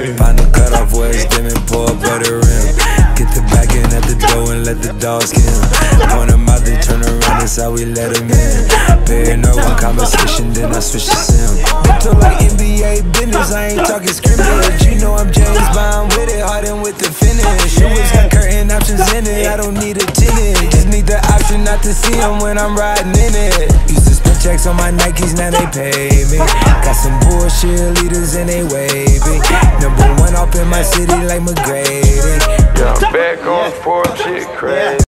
Find a cutoff where it's dim and pour a butter rim. Get the back in at the door and let the dogs in. Point them out, they turn around, that's how we let them in. Paying no one conversation, then I switch to sim. Big talk like NBA business, I ain't talking scrimmage. You know I'm James Bond with it, Harden with the finish. You always got curtain options in it, I don't need a tenant. Just need the option not to see them when I'm riding in it. Used to spend checks on my Nikes, now they pay me. Got some bullshit leaders and they waving. Number one up in my city like McGrady. I'm back on 4G, crazy.